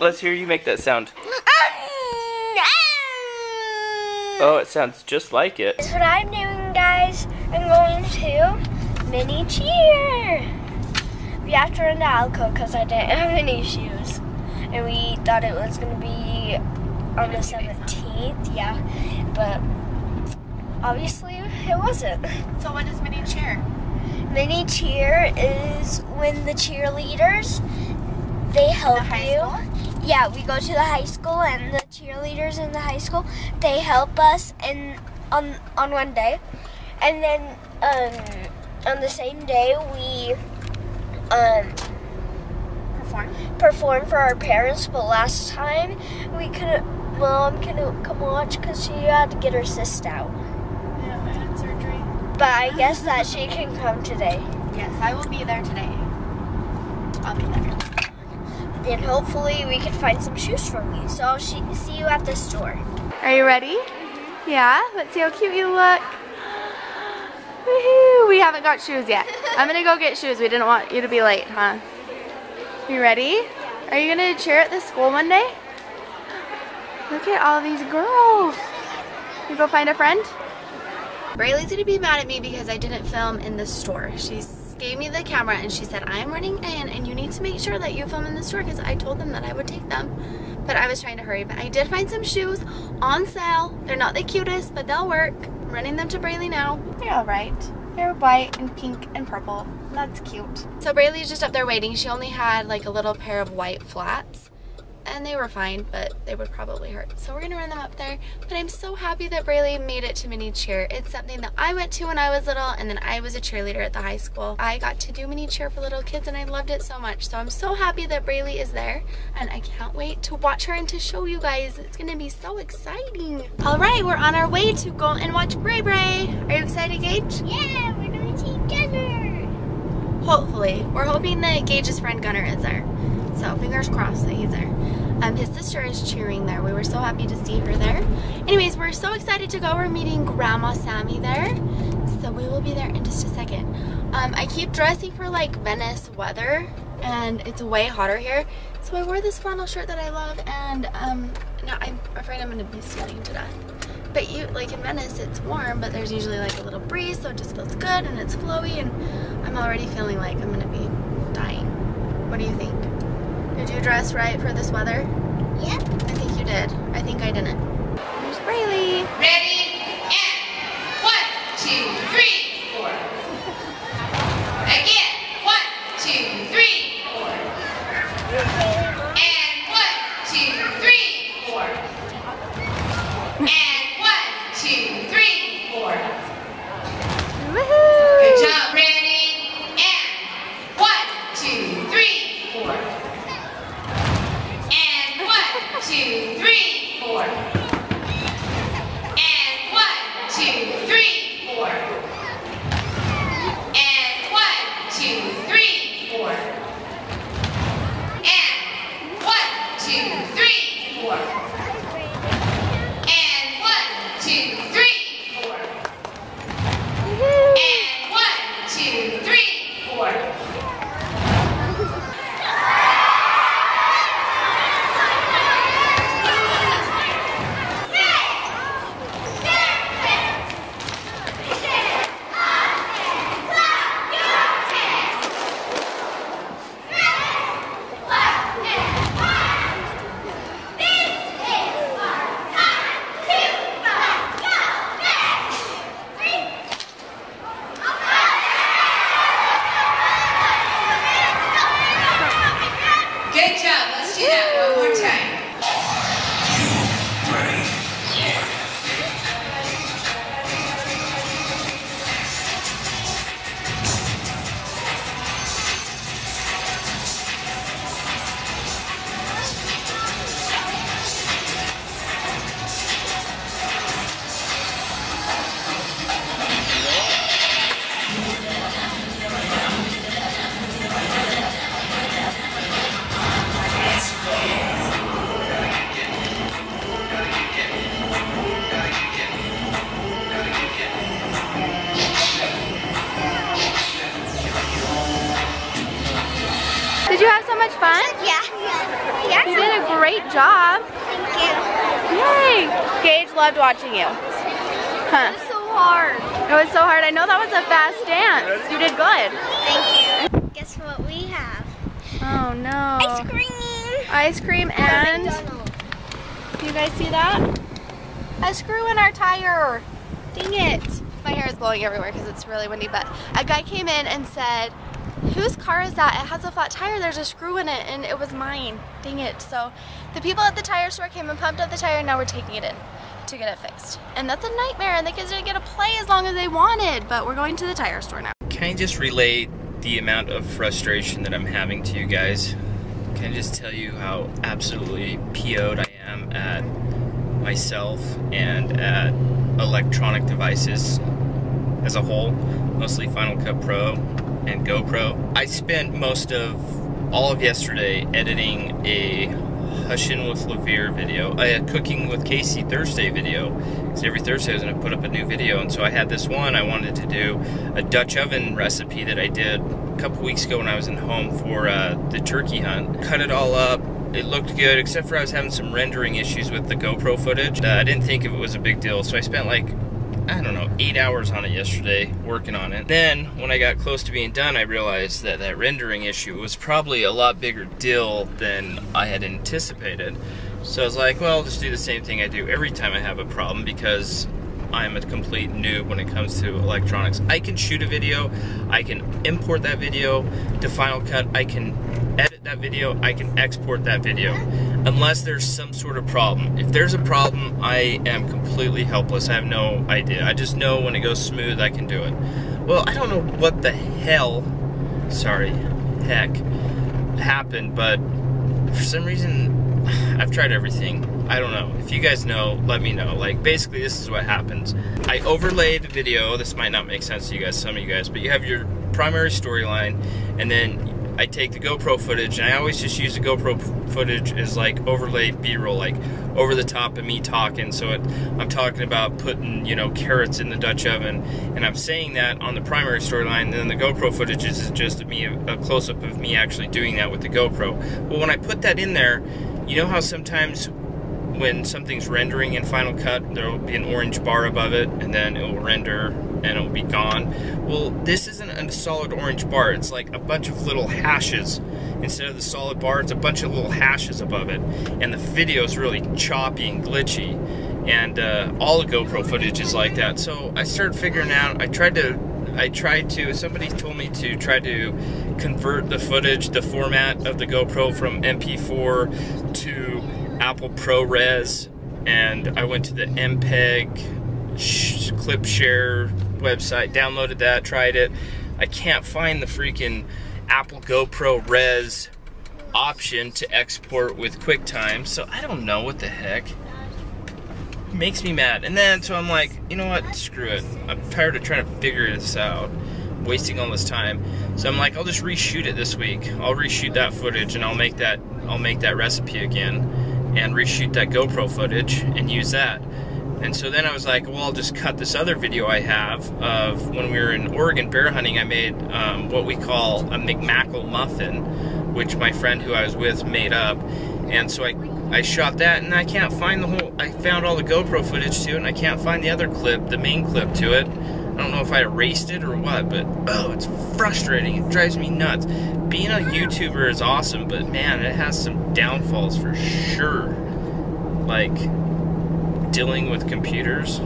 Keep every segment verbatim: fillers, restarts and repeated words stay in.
Let's hear you make that sound. Oh, it sounds just like it. That's what I'm doing, guys. I'm going to mini cheer. We have to run to Alco because I didn't have any shoes. And we thought it was going to be on the seventeenth, yeah. But obviously it wasn't. So what is mini cheer? Mini cheer is when the cheerleaders, they help the you. Yeah, we go to the high school and the cheerleaders in the high school, they help us in, on, on one day. And then um, on the same day we um, perform. perform for our parents, but last time we couldn't, Mom couldn't come watch because she had to get her cyst out. Yeah, I had surgery. But I guess that she can come today. Yes, I will be there today. I'll be there. And hopefully we can find some shoes for you. So I'll see you at the store. Are you ready? Mm-hmm. Yeah, let's see how cute you look. Woohoo, we haven't got shoes yet. I'm gonna go get shoes. We didn't want you to be late, huh? You ready? Yeah. Are you gonna cheer at the school one day? Look at all these girls. You go find a friend? Braylee's gonna be mad at me because I didn't film in the store. She's gave me the camera and she said, I'm running in and you need to make sure that you film in the store because I told them that I would take them. But I was trying to hurry, but I did find some shoes on sale. They're not the cutest, but they'll work. I'm running them to Braylee now. They're all right. They're white and pink and purple. That's cute. So Braylee's just up there waiting. She only had like a little pair of white flats and they were fine, but they would probably hurt. So we're gonna run them up there. But I'm so happy that Braylee made it to mini cheer. It's something that I went to when I was little, and then I was a cheerleader at the high school. I got to do mini cheer for little kids and I loved it so much. So I'm so happy that Braylee is there and I can't wait to watch her and to show you guys. It's gonna be so exciting. All right, we're on our way to go and watch Bray Bray. Are you excited, Gage? Yeah, we're going to see Gunner. Hopefully. We're hoping that Gage's friend Gunner is there. So fingers crossed that he's there. Um, his sister is cheering there. We were so happy to see her there. Anyways, we're so excited to go. We're meeting Grandma Sammy there. So we will be there in just a second. Um, I keep dressing for like Venice weather and it's way hotter here. So I wore this flannel shirt that I love and um, now I'm afraid I'm gonna be sweating to death. But you, like in Venice, it's warm, but there's usually like a little breeze, so it just feels good and it's flowy and I'm already feeling like I'm gonna be dying. What do you think? Did you dress right for this weather? Yeah. I think you did. I think I didn't. Here's Braylee. Ready, and one, two, three, four. Again, one, two, three, four. And one, two, three, four. And one, two, three, four. Woohoo! Good job, Braylee. Two, three, four. And job. Thank you. Yay. Gage loved watching you. Huh. It was so hard. It was so hard. I know that was a fast dance. You did good. Thank you. Guess what we have? Oh no. Ice cream. Ice cream and... McDonald's. You guys see that? A screw in our tire. Dang it. My hair is blowing everywhere because it's really windy, but a guy came in and said, whose car is that? It has a flat tire, there's a screw in it, and it was mine. Dang it. So the people at the tire store came and pumped up the tire, and now we're taking it in to get it fixed. And that's a nightmare, and the kids didn't get to play as long as they wanted, but we're going to the tire store now. Can I just relate the amount of frustration that I'm having to you guys? Can I just tell you how absolutely P O'd I am at myself and at electronic devices as a whole, mostly Final Cut Pro and GoPro. I spent most of all of yesterday editing a Hushin' with Lavere video, a Cooking with Casey Thursday video, because every Thursday I was going to put up a new video, and so I had this one. I wanted to do a Dutch oven recipe that I did a couple weeks ago when I was in home for uh, the turkey hunt. Cut it all up. It looked good, except for I was having some rendering issues with the GoPro footage. Uh, I didn't think it was a big deal, so I spent like, I don't know, eight hours on it yesterday, working on it. Then, when I got close to being done, I realized that that rendering issue was probably a lot bigger deal than I had anticipated. So I was like, well, I'll just do the same thing I do every time I have a problem, because I'm a complete noob when it comes to electronics. I can shoot a video, I can import that video to Final Cut, I can edit that video, I can export that video, unless there's some sort of problem. If there's a problem, I am completely helpless. I have no idea. I just know when it goes smooth, I can do it. Well, I don't know what the hell, sorry, heck, happened, but for some reason, I've tried everything. I don't know. If you guys know, let me know. Like, basically, this is what happens. I overlaid the video. This might not make sense to you guys, some of you guys, but you have your primary storyline, and then I take the GoPro footage, and I always just use the GoPro footage as, like, overlay B-roll, like, over the top of me talking. So it, I'm talking about putting, you know, carrots in the Dutch oven, and I'm saying that on the primary storyline, and then the GoPro footage is just me, a close-up of me actually doing that with the GoPro. Well, when I put that in there, you know how sometimes when something's rendering in Final Cut, there will be an orange bar above it, and then it will render, and it will be gone? Well, this isn't a solid orange bar. It's like a bunch of little hashes. Instead of the solid bar, it's a bunch of little hashes above it. And the video is really choppy and glitchy. And uh, all the GoPro footage is like that. So I started figuring out, I tried to I tried to, somebody told me to try to convert the footage, the format of the GoPro from M P four to Apple ProRes, and I went to the M P E G ClipShare website, downloaded that, tried it. I can't find the freaking Apple GoPro Res option to export with QuickTime, so I don't know what the heck. Makes me mad. And then so I'm like, you know what, screw it, I'm tired of trying to figure this out, wasting all this time. So I'm like, I'll just reshoot it this week. I'll reshoot that footage, and I'll make that I'll make that recipe again, and reshoot that GoPro footage and use that. And so then I was like, well, I'll just cut this other video I have of when we were in Oregon bear hunting. I made um, what we call a McMackle muffin, which my friend who I was with made up. And so I I shot that, and I can't find the whole, I found all the GoPro footage to it, and I can't find the other clip, the main clip to it. I don't know if I erased it or what, but oh, it's frustrating. It drives me nuts. Being a YouTuber is awesome, but man, it has some downfalls for sure. Like, dealing with computers.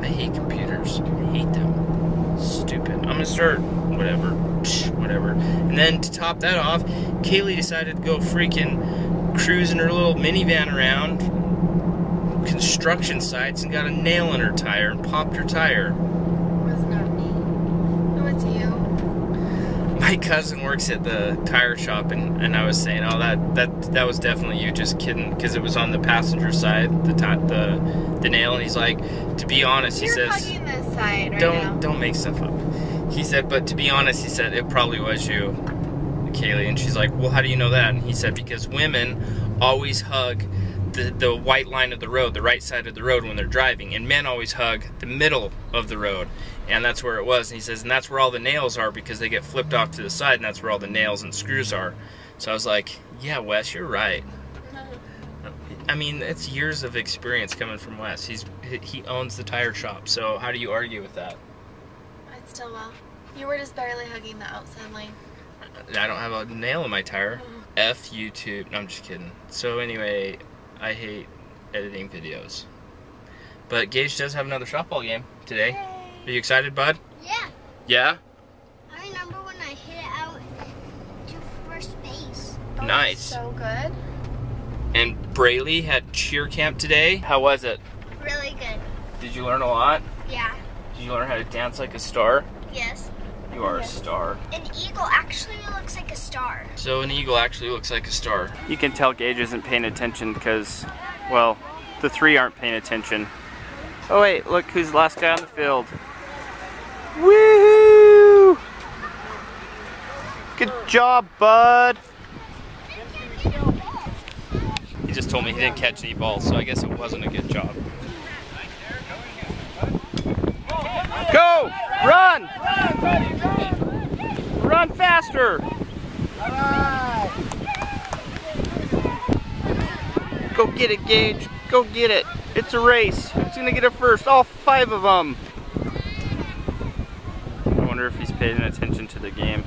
I hate computers. I hate them. Stupid. I'm gonna start, whatever, psh, whatever. And then to top that off, Kaylee decided to go freaking cruising her little minivan around construction sites and got a nail in her tire and popped her tire. It was not me. No, it's you. My cousin works at the tire shop, and, and I was saying, oh, that, that that was definitely you, just kidding, because it was on the passenger side, the the the nail, and he's like, to be honest, You're he says, hugging this side right don't now. Don't make stuff up. He said, but to be honest, he said, it probably was you, Kaylee. And she's like, well, how do you know that? And he said, because women always hug the, the white line of the road, the right side of the road when they're driving, and men always hug the middle of the road, and that's where it was. And he says, and that's where all the nails are, because they get flipped off to the side, and that's where all the nails and screws are. So I was like, yeah, Wes, you're right. I mean, that's years of experience coming from Wes. He's he owns the tire shop, so how do you argue with that? I'd still well. You were just barely hugging the outside lane. I don't have a nail in my tire. Mm. F YouTube. No, I'm just kidding. So anyway, I hate editing videos. But Gage does have another softball game today. Yay. Are you excited, bud? Yeah. Yeah? I remember when I hit it out to first base. That nice. So good. And Braylee had cheer camp today. How was it? Really good. Did you learn a lot? Yeah. Did you learn how to dance like a star? Yes. You are yes. a star. An eagle actually looks like a star. So an eagle actually looks like a star. You can tell Gage isn't paying attention because, well, the three aren't paying attention. Oh wait, look who's the last guy on the field. Woohoo! Good job, bud. He just told me he didn't catch any balls, so I guess it wasn't a good job. Go! Run! Run, buddy, run! Run faster! Bye-bye. Go get it, Gage. Go get it. It's a race. Who's gonna get it first? All five of them. I wonder if he's paying attention to the game.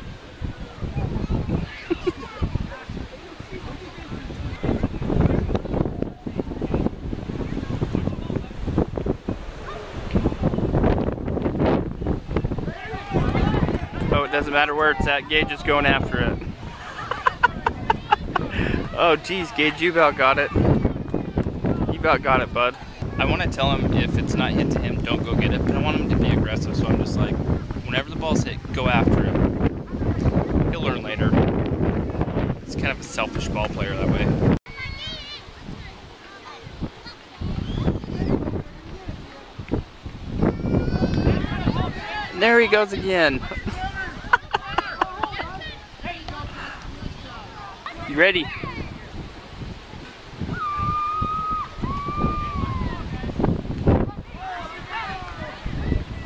Doesn't matter where it's at, Gage is going after it. Oh geez, Gage, you about got it. You about got it, bud. I want to tell him if it's not hit to him, don't go get it, but I want him to be aggressive, so I'm just like, whenever the ball's hit, go after him. He'll learn later. It's kind of a selfish ball player that way. And there he goes again. You ready?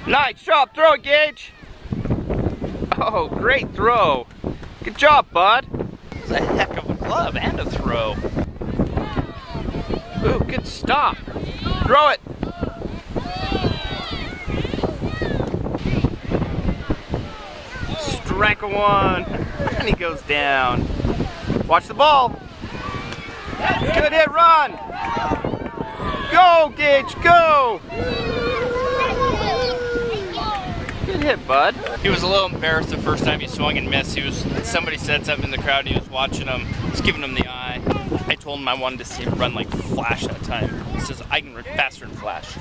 Nice shot, throw, Gage. Oh, great throw. Good job, bud. That was a heck of a glove and a throw. Ooh, good stop. Throw it. Strike one. And he goes down. Watch the ball. Good hit, run. Go, Gage, go. Good hit, bud. He was a little embarrassed the first time he swung and missed. He was, somebody said something in the crowd, he was watching him, just giving him the eye. I told him I wanted to see him run like Flash that time. He says, I can run faster than Flash.